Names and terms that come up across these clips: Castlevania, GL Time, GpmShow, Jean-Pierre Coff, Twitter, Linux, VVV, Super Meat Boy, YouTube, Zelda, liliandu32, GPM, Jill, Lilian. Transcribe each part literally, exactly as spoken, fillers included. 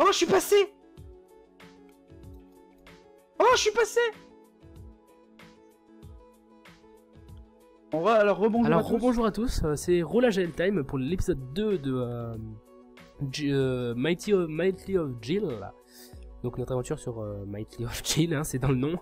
Oh, je suis passé. Oh, je suis passé. On va alors rebonjour alors, à tous. Alors rebonjour à tous, c'est Rola G L Time pour l'épisode deux de euh, G, euh, Mighty, uh, Mighty of Jill. Donc notre aventure sur euh, Mighty of Jill, hein, c'est dans le nom.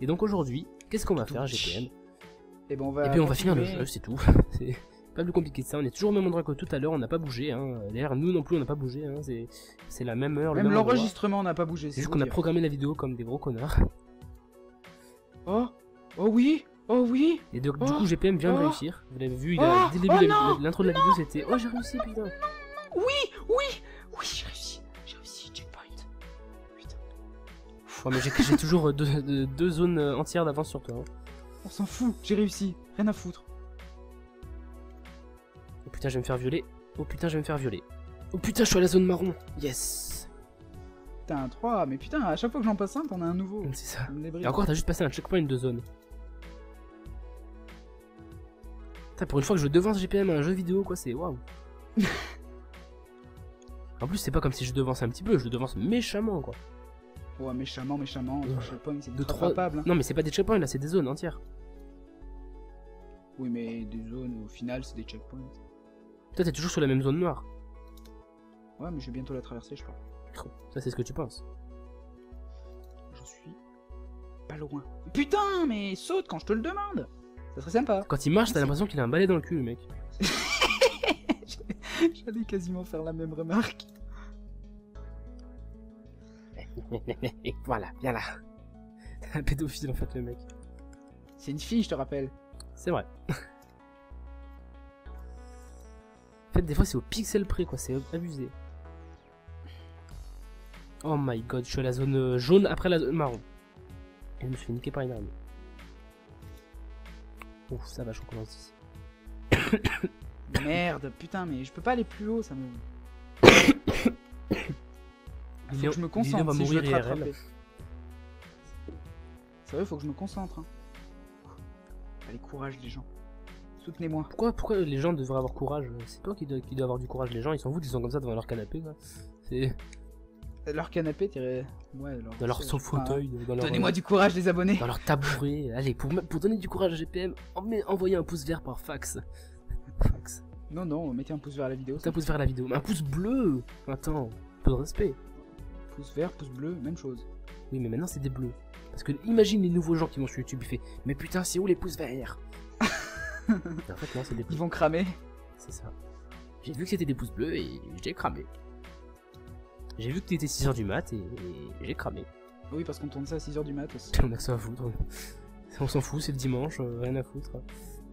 Et donc aujourd'hui, qu'est-ce qu'on va faire à G P M? Et, ben on va Et puis on continuer. va finir le jeu, c'est tout. C'est pas plus compliqué que ça, on est toujours au même endroit que tout à l'heure, on n'a pas bougé. Hein. D'ailleurs nous non plus on n'a pas bougé, hein. C'est la même heure. Même l'enregistrement le on n'a pas bougé. C'est juste qu'on a programmé la vidéo comme des gros connards. Oh, oh oui. Oh oui. Et donc, oh, du coup, G P M vient oh, de réussir. Vous l'avez vu, il a, oh, dès le début, oh, l'intro de la non, vidéo, c'était « Oh, j'ai réussi, putain !» Oui, oui, oui, j'ai réussi, j'ai réussi, checkpoint. Putain. Ouais, mais j'ai toujours deux, deux, deux zones entières d'avance sur toi. Hein. On s'en fout, j'ai réussi, rien à foutre. Oh putain, je vais me faire violer. Oh putain, je vais me faire violer. Oh putain, je suis à la zone marron. Yes. Putain, trois, mais putain, à chaque fois que j'en passe un, t'en as un nouveau. C'est ça. Et encore, t'as juste passé un checkpoint de zone. Pour une fois que je devance G P M à un jeu vidéo, quoi, c'est waouh! En plus, c'est pas comme si je devance un petit peu, je le devance méchamment, quoi. Ouais, méchamment, méchamment, entre checkpoints, c'est intrappable. Hein. Non, mais c'est pas des checkpoints là, c'est des zones entières. Oui, mais des zones au final, c'est des checkpoints. Toi, t'es toujours sur la même zone noire. Ouais, mais je vais bientôt la traverser, je crois. Ça, c'est ce que tu penses. Je suis pas loin. Putain, mais saute quand je te le demande! Ça serait sympa. Quand il marche, t'as l'impression qu'il a un balai dans le cul, le mec. J'allais quasiment faire la même remarque. Voilà, viens là. T'es un pédophile en fait, le mec. C'est une fille, je te rappelle. C'est vrai. En fait, des fois, c'est au pixel près, quoi. C'est abusé. Oh my god, je suis à la zone jaune après la zone marron. Et je me suis fait niquer par une arme. Ouf, ça va, je recommence ici. Merde, putain, mais je peux pas aller plus haut, ça me... Faut que je me concentre, va si mourir je veux te rattraper. C'est vrai, faut que je me concentre. Hein. Allez, courage les gens. Soutenez-moi. Pourquoi, pourquoi les gens devraient avoir courage? C'est toi qui dois, qui dois avoir du courage, les gens, ils s'en foutent, ils sont comme ça devant leur canapé. C'est... Leur canapé, ouais, leur... dans leur son fauteuil. Enfin, leur... Donnez-moi du courage, les abonnés. Dans leur tabouret. Allez, pour, pour donner du courage à G P M, envoyez un pouce vert par fax. Fax. Non, non, mettez un pouce vert à la vidéo. Un pouce vert à la vidéo. Mais un pouce bleu. Attends, peu de respect. Pouce vert, pouce bleu, même chose. Oui, mais maintenant c'est des bleus. Parce que imagine les nouveaux gens qui vont sur YouTube, ils font « Mais putain, c'est où les pouces verts ?» En fait, non, c'est des bleus. Ils vont cramer. C'est ça. J'ai vu que c'était des pouces bleus et j'ai cramé. J'ai vu que t'étais six heures du mat et, et j'ai cramé. Oui, parce qu'on tourne ça à six heures du mat aussi. On a que ça à foutre. On s'en fout, c'est le dimanche, euh, rien à foutre.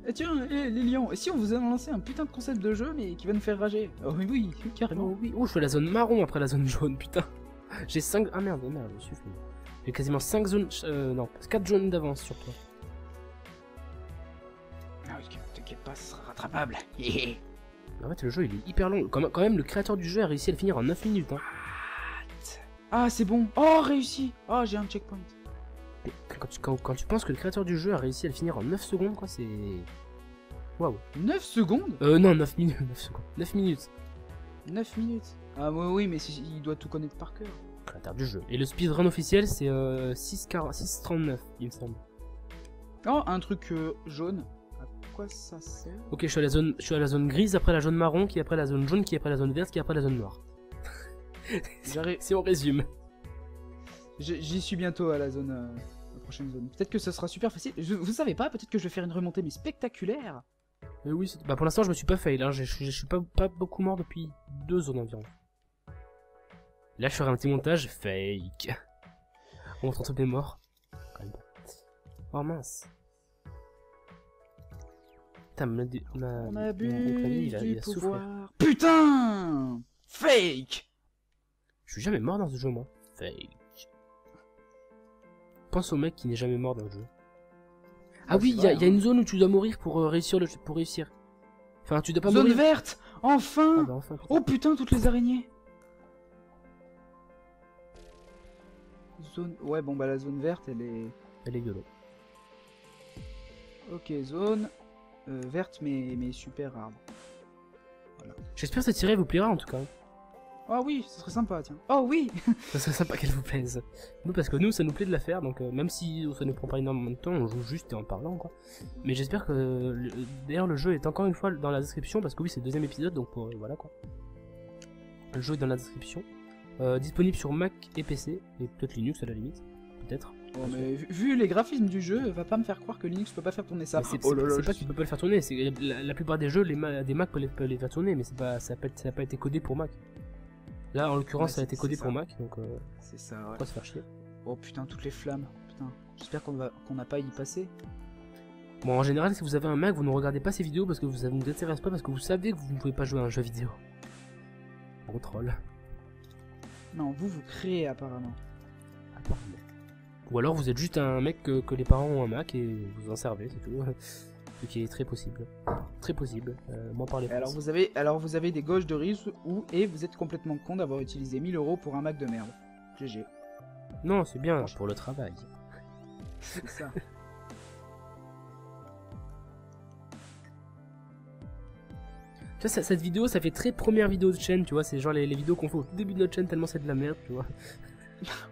Et tiens, et Lilian, et si on vous a lancé un putain de concept de jeu mais qui va nous faire rager? Oh oui, oui, carrément. Oh, oui. Oh, je fais la zone marron après la zone jaune, putain. J'ai cinq... Ah merde, merde, je suis fou. J'ai quasiment cinq zones... Euh, non, quatre zones d'avance sur toi. Ah oui, t'inquiète pas, ce sera rattrapable. En fait, le jeu, il est hyper long. Quand même, le créateur du jeu a réussi à le finir en neuf minutes, hein. Ah c'est bon, oh réussi, oh j'ai un checkpoint. Quand tu, quand, quand tu penses que le créateur du jeu a réussi à le finir en neuf secondes, quoi, c'est... Waouh. neuf secondes? Euh non, neuf minutes, neuf secondes. neuf minutes. neuf minutes. Ah ouais, oui, mais il doit tout connaître par cœur. Le créateur du jeu. Et le speedrun officiel, c'est euh, six trente-neuf, il me semble. Oh, un truc euh, jaune. À quoi ça sert? Ok, je suis, à la zone, je suis à la zone grise, après la zone marron, qui est après la zone jaune, qui est après la zone verte, qui est après la zone noire. Si on résume, j'y suis bientôt à la zone, euh, la prochaine zone. Peut-être que ce sera super facile. Je, vous savez pas, peut-être que je vais faire une remontée mais spectaculaire. Mais oui, bah pour l'instant je me suis pas fail, hein. je, je, je suis pas, pas beaucoup mort depuis deux zones environ. Là je ferai un petit montage fake. On montre tous les morts. Oh mince. Putain, ma, ma, on abuse mon ami, il a, du il a pouvoir. Soufflé. Putain, fake. Je suis jamais mort dans ce jeu, moi. Fake. Pense au mec qui n'est jamais mort dans le jeu. Ah ouais, oui, il y, hein. y a une zone où tu dois mourir pour euh, réussir le pour réussir. Enfin, tu dois pas zone mourir. Zone verte. Enfin, ah bah enfin putain. Oh putain, toutes les araignées. Zone... Ouais, bon bah la zone verte, elle est... Elle est violette. Ok, zone... Euh, verte, mais, mais super arbre. Voilà. J'espère que cette série vous plaira, en tout cas. Oh oui, ce serait sympa, tiens. Oh oui. Ce serait sympa qu'elle vous plaise. Nous, parce que nous, ça nous plaît de la faire, donc euh, même si ça ne prend pas énormément de temps, on joue juste et en parlant, quoi. Mais j'espère que... Euh, d'ailleurs, le jeu est encore une fois dans la description, parce que oui, c'est le deuxième épisode, donc euh, voilà, quoi. Le jeu est dans la description. Euh, disponible sur Mac et P C, et peut-être Linux à la limite, peut-être. Oh, mais vu les graphismes du jeu, va pas me faire croire que Linux peut pas faire tourner ça. C'est oh pas que tu peux pas le faire tourner, la, la plupart des jeux, les ma, des Mac peuvent les, peuvent les faire tourner, mais pas, ça n'a pas, pas été codé pour Mac. Là, en l'occurrence, ouais, ça a été codé pour Mac, donc euh, c'est ça, ouais. Pas se faire chier. Oh putain, toutes les flammes, putain, j'espère qu'on va qu'on n'a pas à y passer. Bon, en général, si vous avez un Mac, vous ne regardez pas ces vidéos parce que vous, ça ne vous intéresse pas, parce que vous savez que vous ne pouvez pas jouer à un jeu vidéo. Gros troll. Non, vous, vous créez apparemment. Apparemment. Ou alors vous êtes juste un mec que, que les parents ont un Mac et vous en servez, c'est tout. Ce qui est très possible. Très possible. Euh, M'en parlez pas. Alors vous, avez, alors vous avez des gauches de risque où et vous êtes complètement con d'avoir utilisé mille euros pour un Mac de merde. G G. Non, c'est bien, pour le travail. C'est ça. Tu vois, cette vidéo, ça fait très première vidéo de chaîne, tu vois, c'est genre les, les vidéos qu'on fait au début de notre chaîne tellement c'est de la merde, tu vois.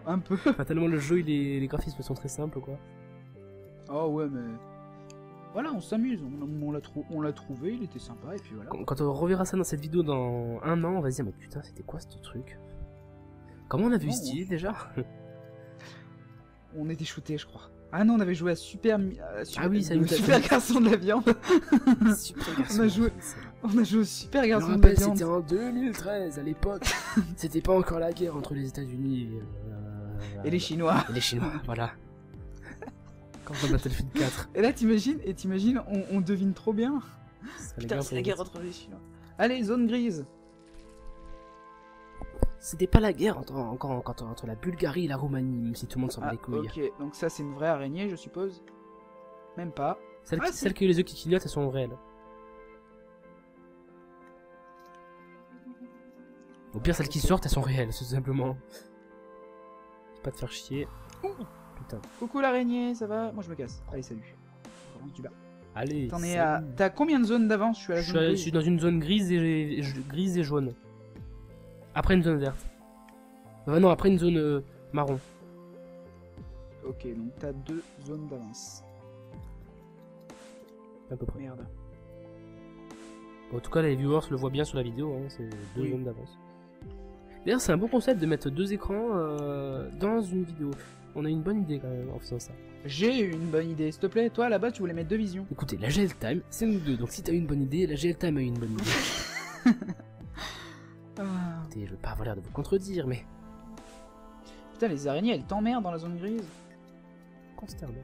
Un peu. Enfin, tellement le jeu, il est, les graphismes sont très simples, quoi. Oh ouais, mais... Voilà, on s'amuse, on, on l'a trou... trouvé, il était sympa, et puis voilà. Quand, quand on reverra ça dans cette vidéo dans un an, on va se dire, mais putain, c'était quoi ce truc? Comment on a vu non, stylé, on... déjà On était shootés, je crois. Ah non, on avait joué à Super... Euh, super... Ah oui, ça nous Super Garçon de la Viande. Super Garçon. On a joué... On a joué au Super Garçon de la Viande. C'était en deux mille treize, à l'époque. C'était pas encore la guerre entre les États-Unis et... Euh, et les Chinois. Et les Chinois, voilà. Quand on a Battlefield quatre. Et là, t'imagines, et t'imagines, on, on devine trop bien. Putain, c'est la guerre entre les Chinois. Allez, zone grise. C'était pas la guerre entre, encore, encore, entre la Bulgarie et la Roumanie, même si tout le monde s'en bat ah, les couilles. Ok, donc ça c'est une vraie araignée, je suppose. Même pas. Celle, ah, qui, celle que les yeux qui clignotent, elles sont réelles. Au pire, celles qui sortent, elles sont réelles, c'est tout simplement. Pas de faire chier. Oh putain. Coucou l'araignée, ça va? Moi je me casse. Allez, salut. Du bas. Allez. T'en es à... T'as combien de zones d'avance? Je suis à la zone grise. Je suis dans une zone grise et, grise et jaune. Après une zone verte. Euh, non, après une zone euh, marron. Ok, donc t'as deux zones d'avance. À peu près. Merde. Bon, en tout cas, les viewers le voient bien sur la vidéo, hein, c'est deux oui. zones d'avance. D'ailleurs, c'est un bon concept de mettre deux écrans euh, dans une vidéo. On a une bonne idée quand même en faisant ça. J'ai une bonne idée, s'il te plaît. Toi, là-bas, tu voulais mettre deux visions. Écoutez, la G L Time, c'est nous deux. Donc si t'as une bonne idée, la G L Time a une bonne idée. Je veux pas avoir l'air de vous contredire, mais... Putain, les araignées, elles t'emmerdent dans la zone grise. Consterné.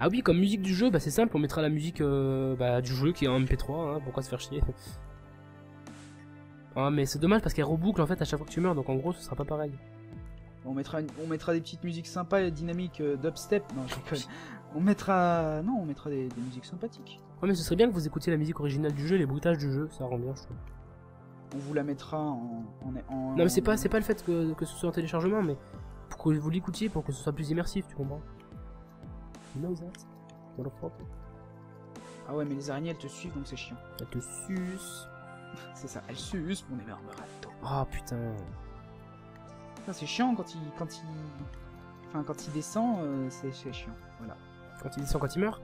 Ah oui, comme musique du jeu, bah c'est simple, on mettra la musique euh, bah, du jeu qui est en M P trois, hein, pourquoi se faire chier. Ah, mais c'est dommage parce qu'elle reboucle en fait à chaque fois que tu meurs, donc en gros, ce sera pas pareil. On mettra, une... on mettra des petites musiques sympas et dynamiques euh, d'upstep. Non, je déconne. On mettra... Non, on mettra des, des musiques sympathiques. Ouais, mais ce serait bien que vous écoutiez la musique originale du jeu, les bruitages du jeu, ça rend bien, je trouve. On vous la mettra en... en, en non, mais c'est en... pas, pas le fait que, que ce soit en téléchargement, mais pour que vous l'écoutiez, pour que ce soit plus immersif, tu comprends? You know that? Dans le propre. Ah ouais, mais les araignées, elles te suivent, donc c'est chiant. Elles te sucent. C'est ça, elles sucent mon énorme râteau. Ah, oh, putain. Putain, c'est chiant quand il... Quand il... Enfin, quand il descend, euh, c'est chiant, voilà. Quand il descend, quand il meurt?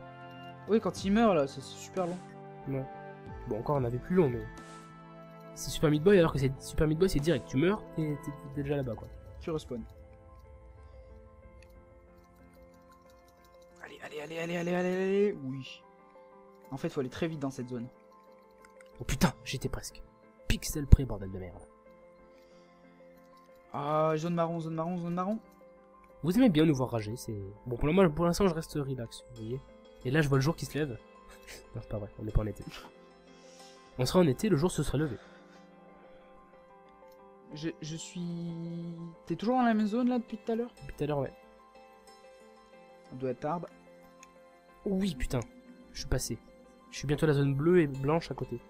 Oui, quand il meurt, là, c'est super long. Non. Bon, encore, on avait plus long, mais... C'est Super Meat Boy, alors que c'est Super Meat Boy, c'est direct. Tu meurs, t'es déjà là-bas, quoi. Tu respawn. Allez, allez, allez, allez, allez, allez, allez. Oui. En fait, faut aller très vite dans cette zone. Oh putain, j'étais presque. Pixel près, bordel de merde. Ah, zone marron, zone marron, zone marron. Vous aimez bien nous voir rager, c'est... Bon, pour moi, pour l'instant, je reste relax, vous voyez. Et là, je vois le jour qui se lève. Non, c'est pas vrai, on n'est pas en été. On sera en été, le jour se sera levé. Je, je suis... T'es toujours dans la même zone, là, depuis tout à l'heure? Depuis tout à l'heure, ouais. On doit être arbre. Oui, putain. Je suis passé. Je suis bientôt à la zone bleue et blanche à côté.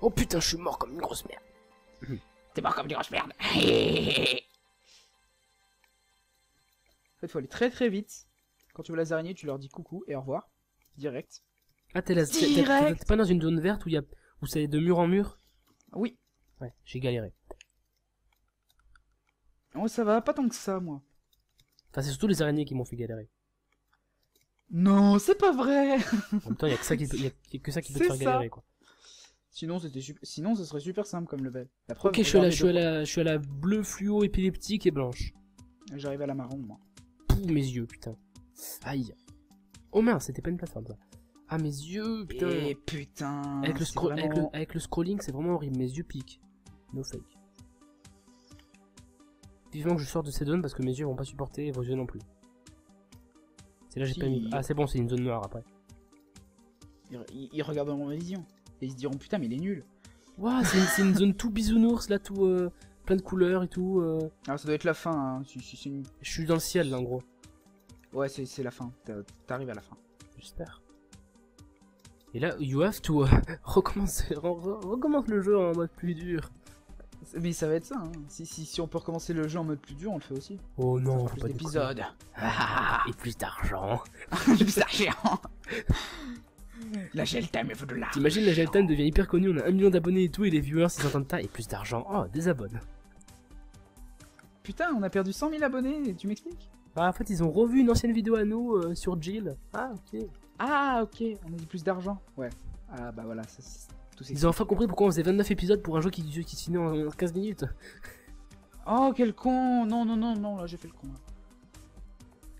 Oh, putain, je suis mort comme une grosse merde. T'es mort comme une grosse merde. En fait, faut aller très très vite. Quand tu vois les araignées, tu leur dis coucou et au revoir. Direct. Ah, t'es la... pas dans une zone verte où, y a... où c'est de mur en mur? Oui. Ouais, j'ai galéré. Oh, ça va, pas tant que ça, moi. Enfin, c'est surtout les araignées qui m'ont fait galérer. Non, c'est pas vrai. En même temps, il y a que ça qui peut, y a que ça qui peut te faire galérer, quoi. Sinon, c'était sinon, ça serait super simple comme level. La preuve, ok, je suis, à la, je, suis à la, je suis à la bleue fluo épileptique et blanche. J'arrive à la marron, moi. Pouh, mes yeux, putain. Aïe. Oh mince, c'était pas une plateforme, ça. Ah, mes yeux, putain. Et putain. Avec le, scro vraiment... avec le, avec le scrolling, c'est vraiment horrible. Mes yeux piquent. No fake. Vivement que je sorte de ces zones parce que mes yeux vont pas supporter et vos yeux non plus. C'est là j'ai si. pas mis. Ah, c'est bon, c'est une zone noire après. Ils, ils, ils regarderont ma vision et ils se diront putain, mais il est nul. Waouh, c'est une, une zone tout bisounours là, tout euh, plein de couleurs et tout. Euh... Ah, ça doit être la fin. Hein. C est, c est une... Je suis dans le ciel là en gros. Ouais, c'est la fin. T'arrives à la fin. J'espère. Et là, you have to euh, recommencer, re re recommence le jeu en mode plus dur. Mais ça va être ça, hein. Si, si, si on peut recommencer le jeu en mode plus dur, on le fait aussi. Oh non, plus d'épisodes. Ah, et plus d'argent. Plus d'argent. La G L Time, il faut de l'argent. T'imagines, la G L Time devient hyper connue, on a un million d'abonnés et tout, et les viewers, ils entendent ça, et plus d'argent. Oh, désabonne. Putain, on a perdu cent mille abonnés, tu m'expliques? Bah, en fait, ils ont revu une ancienne vidéo à nous euh, sur Jill. Ah, ok. Ah ok, on a dit plus d'argent. Ouais. Ah bah voilà, ça, tout ils ont enfin compris pourquoi on faisait vingt-neuf épisodes pour un jeu qui, qui se finit en quinze minutes. Oh quel con. Non non non non, là j'ai fait le con.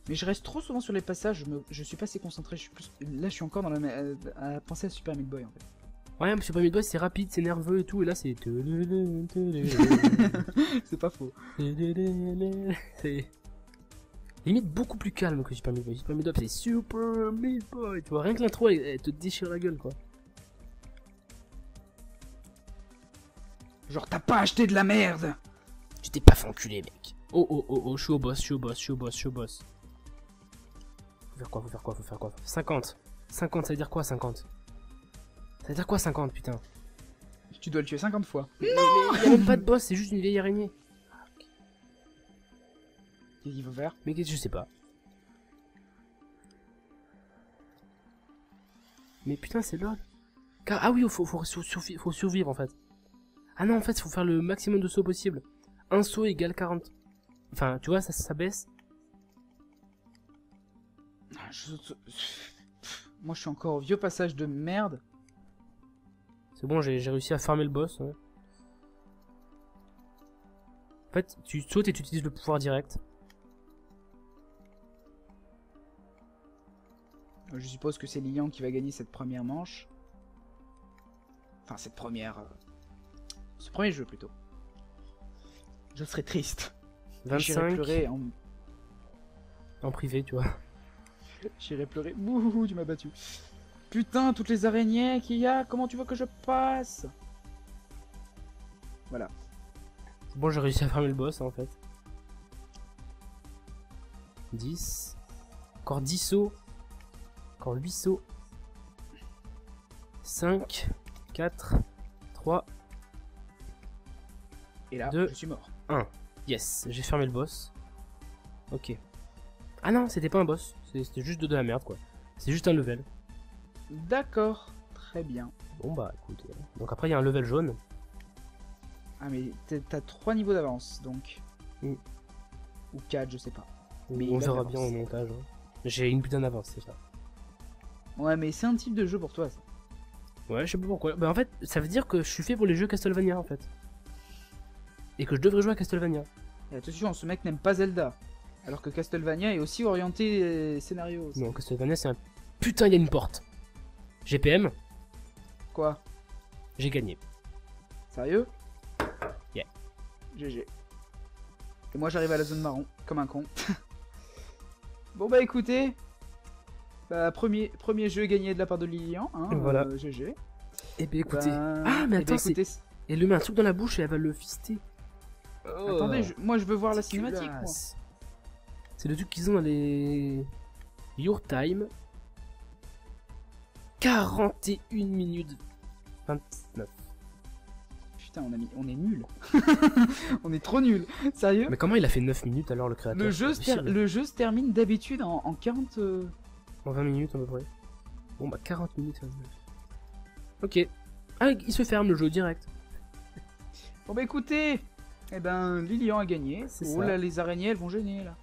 Mais je reste trop souvent sur les passages, je, me... je suis pas assez concentré, je suis plus... là je suis encore dans la à penser à Super Meat Boy en fait. Ouais, mais Super Meat Boy c'est rapide, c'est nerveux et tout, et là c'est... c'est pas faux. C'est... limite beaucoup plus calme que Super Meat Boy. Super Meat Boy c'est Super Meat Boy. Tu vois, rien que l'intro elle, elle te déchire la gueule quoi. Genre t'as pas acheté de la merde. Tu t'es pas fait enculer mec. Oh oh oh oh, je suis au boss, je suis au boss, je suis au boss, je suis au boss. Faut faire quoi, faut faire quoi, faut faire quoi, cinquante, cinquante ça veut dire quoi cinquante? Ça veut dire quoi cinquante putain? Tu dois le tuer cinquante fois. Non mais, mais, y a même pas de boss, c'est juste une vieille araignée. Il veut faire. Mais je sais pas. Mais putain c'est lol. Car ah oui, faut, faut, faut, survivre, faut survivre en fait. Ah non en fait faut faire le maximum de sauts possible. Un saut égale quarante. Enfin tu vois ça, ça baisse. Je... moi je suis encore au vieux passage de merde. C'est bon, j'ai réussi à farmer le boss. Ouais. En fait tu sautes et tu utilises le pouvoir direct. Je suppose que c'est Lilian qui va gagner cette première manche. Enfin, cette première... Euh, ce premier jeu, plutôt. Je serais triste. vingt-cinq... pleurer en... en privé, tu vois. J'irai pleurer... Ouh, tu m'as battu. Putain, toutes les araignées qu'il y a. Comment tu veux que je passe? Voilà. Bon, j'ai réussi à fermer le boss, hein, en fait. dix... Encore dix sauts. Encore huit sauts. cinq, quatre, trois. Et là, deux, je suis mort. un. Yes, j'ai fermé le boss. Ok. Ah non, c'était pas un boss. C'était juste de la merde, quoi. C'est juste un level. D'accord, très bien. Bon, bah écoute. Donc après, il y a un level jaune. Ah, mais t'as trois niveaux d'avance, donc. Mm. Ou quatre, je sais pas. Mais on verra bien au montage. Hein. J'ai une putain d'avance, c'est ça. Ouais, mais c'est un type de jeu pour toi, ça. Ouais, je sais pas pourquoi. Bah en fait, ça veut dire que je suis fait pour les jeux Castlevania, en fait. Et que je devrais jouer à Castlevania. Et attention, ce mec n'aime pas Zelda. Alors que Castlevania est aussi orienté scénario. Non, Castlevania, c'est un... putain, il y a une porte. G P M. Quoi? J'ai gagné. Sérieux? Yeah. G G. Et moi, j'arrive à la zone marron, comme un con. Bon bah écoutez... Bah, premier, premier jeu gagné de la part de Lilian, hein, voilà. euh, G G. Et bien écoutez... Bah... Ah mais attends, eh ben, écoutez... elle lui met un truc dans la bouche et elle va le fister. Oh. Attendez, je... moi je veux voir la cinématique. C'est le truc qu'ils ont dans les... Your Time. quarante et une minutes vingt-neuf. Putain, on, a mis... on est nul. On est trop nul, sérieux. Mais comment il a fait neuf minutes alors le créateur? Le jeu, ter... le jeu se termine d'habitude en, en quarante... Euh... En vingt minutes à peu près. Bon bah quarante minutes. Ok. Ah, il se ferme le jeu direct. Bon bah écoutez, eh ben Lilian a gagné. Oh là, les araignées elles vont gêner là.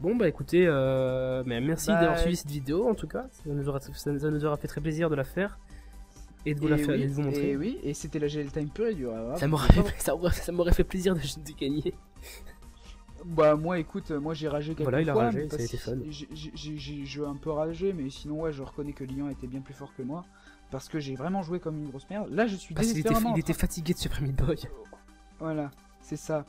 Bon bah écoutez, euh, mais merci bah... d'avoir suivi cette vidéo en tout cas, ça nous, aura, ça nous aura fait très plaisir de la faire et de vous et la oui, faire et de vous montrer. Et oui, et c'était la G L Time pure et dure. Alors, ça m'aurait fait, ça fait plaisir de, de gagner. Bah moi écoute, moi j'ai ragé quelques voilà, il a fois, ragé, ça a été fun. J'ai joué un peu ragé, mais sinon ouais je reconnais que Lilian était bien plus fort que moi, parce que j'ai vraiment joué comme une grosse merde. Là je suis parce désespérément... Parce qu'il était, était fatigué de Super Meat Boy. Voilà, c'est ça.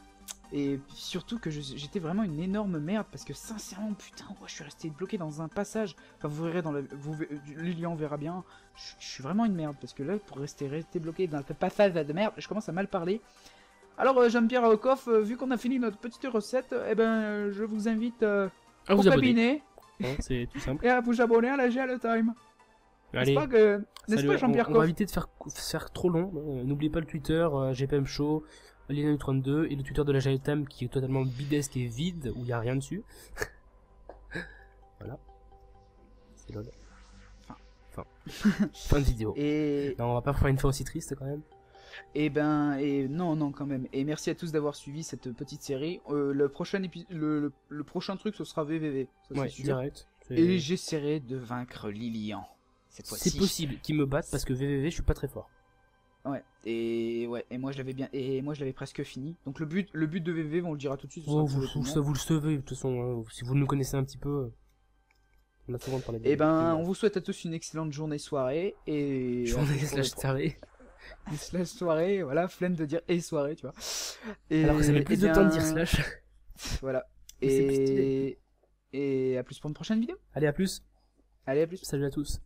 Et surtout que j'étais vraiment une énorme merde, parce que sincèrement putain oh, je suis resté bloqué dans un passage. Enfin vous verrez dans la... Vous, Lilian verra bien, je, je suis vraiment une merde, parce que là pour rester, rester bloqué dans un passage de merde, je commence à mal parler. Alors Jean-Pierre Coff, vu qu'on a fini notre petite recette, eh ben je vous invite euh, à vous abonner. Ouais, c'est tout simple. Et à vous abonner à la G L Time. N'est-ce pas, que... pas Jean-Pierre Coff, on va éviter de faire, faire trop long. Euh, N'oubliez pas le Twitter, euh, GpmShow, liliandu trente-deux et le Twitter de la G L Time qui est totalement bidesque et vide, où il n'y a rien dessus. Voilà. C'est lol. Enfin. Fin de vidéo. Et... Non, on va pas faire une fin aussi triste quand même. Et ben, et non, non, quand même. Et merci à tous d'avoir suivi cette petite série. Euh, le, prochain épi le, le, le prochain truc, ce sera V V V. Ça, ouais, sûr. Direct. Et j'essaierai de vaincre Lilian. Cette fois-ci. C'est possible qu'il me batte parce que V V V, je suis pas très fort. Ouais. Et ouais. Et moi, je l'avais bien. Et moi, je l'avais presque fini. Donc le but, le but de V V V, on le dira tout de suite. Oh, vous, vous, ça, vous le savez. De toute façon, hein, si vous nous connaissez un petit peu. On a souvent parlé de. Et ben, on vous souhaite à tous une excellente journée, soirée et. Journée slash soirée. Slash soirée, voilà, flemme de dire et soirée, tu vois. Et alors que ça met plus de bien... temps de dire slash. Voilà. Et... et à plus pour une prochaine vidéo. Allez, à plus. Allez, à plus. Salut à tous.